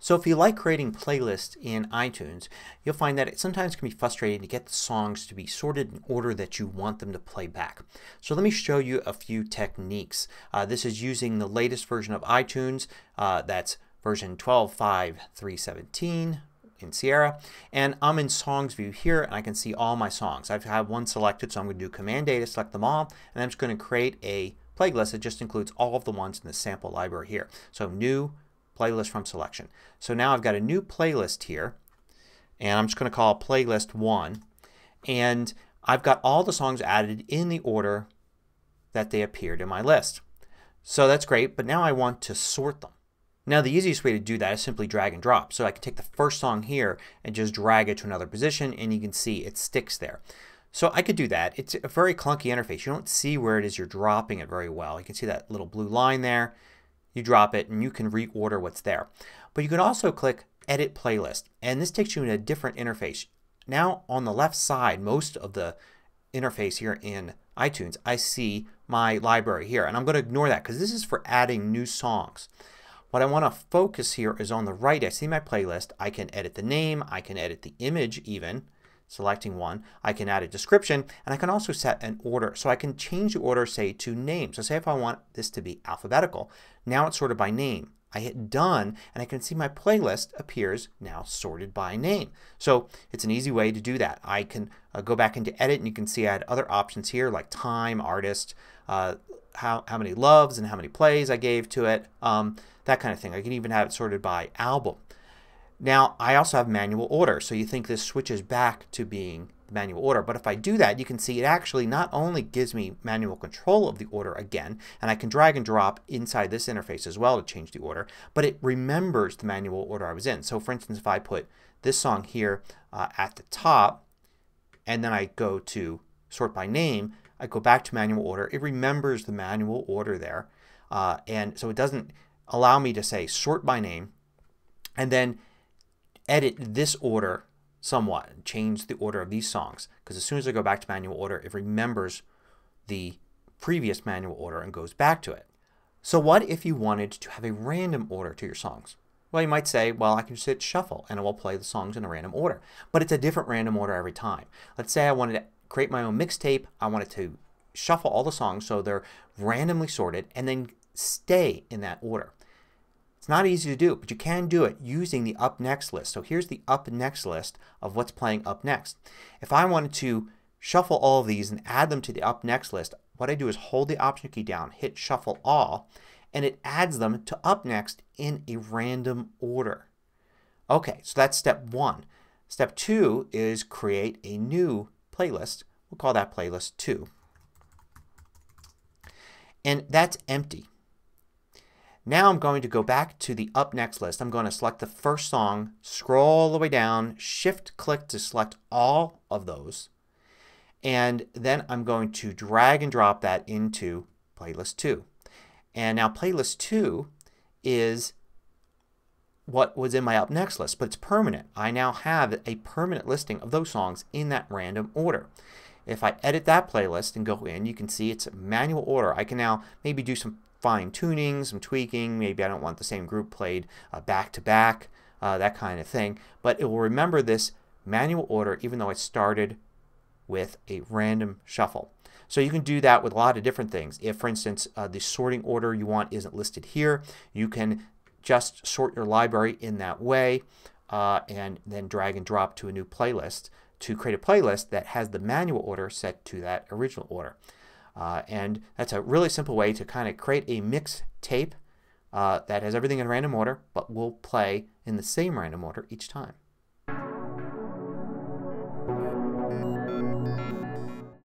So if you like creating playlists in iTunes, you'll find that it sometimes can be frustrating to get the songs to be sorted in order that you want them to play back. So let me show you a few techniques. This is using the latest version of iTunes. That's version 12.5.3.17 in Sierra. And I'm in Songs View here and I can see all my songs. I have one selected, so I'm going to do Command A to select them all. And I'm just going to create a playlist that just includes all of the ones in the sample library here. So new playlist from selection. So now I've got a new playlist here and I'm just going to call playlist 1 and I've got all the songs added in the order that they appeared in my list. So that's great, but now I want to sort them. Now the easiest way to do that is simply drag and drop. So I can take the first song here and just drag it to another position and you can see it sticks there. So I could do that. It's a very clunky interface. You don't see where it is you're dropping it very well. You can see that little blue line there. You drop it and you can reorder what's there. But you can also click Edit Playlist and this takes you to a different interface. Now on the left side, most of the interface here in iTunes, I see my library here and I'm going to ignore that because this is for adding new songs. What I want to focus here is on the right. I see my playlist. I can edit the name. I can edit the image even, selecting one. I can add a description and I can also set an order. So I can change the order, say, to name. So say if I want this to be alphabetical. Now it's sorted by name. I hit done and I can see my playlist appears now sorted by name. So it's an easy way to do that. I can go back into edit and you can see I had other options here like time, artist, how many loves and how many plays I gave to it, that kind of thing. I can even have it sorted by album. Now I also have manual order, so you think this switches back to being manual order, but if I do that you can see it actually not only gives me manual control of the order again, and I can drag and drop inside this interface as well to change the order, but it remembers the manual order I was in. So for instance if I put this song here at the top and then I go to sort by name, I go back to manual order, it remembers the manual order there and so it doesn't allow me to say sort by name and then edit this order somewhat and change the order of these songs, because as soon as I go back to manual order it remembers the previous manual order and goes back to it. So what if you wanted to have a random order to your songs? Well, you might say, well, I can just hit shuffle and it will play the songs in a random order, but it's a different random order every time. Let's say I wanted to create my own mixtape. I wanted to shuffle all the songs so they're randomly sorted and then stay in that order. It's not easy to do, but you can do it using the up next list. So here's the up next list of what's playing up next. If I wanted to shuffle all of these and add them to the up next list, what I do is hold the option key down, hit shuffle all, and it adds them to up next in a random order. Okay, so that's step one. Step two is create a new playlist. We'll call that playlist 2. And that's empty. Now I'm going to go back to the up next list. I'm going to select the first song, scroll all the way down, shift click to select all of those, and then I'm going to drag and drop that into playlist 2. And now playlist 2 is what was in my up next list, but it's permanent. I now have a permanent listing of those songs in that random order. If I edit that playlist and go in, you can see it's manual order. I can now maybe do some fine tuning, some tweaking, maybe I don't want the same group played back to back, that kind of thing. But it will remember this manual order even though I started with a random shuffle. So you can do that with a lot of different things. If for instance the sorting order you want isn't listed here, you can just sort your library in that way and then drag and drop to a new playlist to create a playlist that has the manual order set to that original order. And that's a really simple way to kind of create a mixtape that has everything in random order but will play in the same random order each time.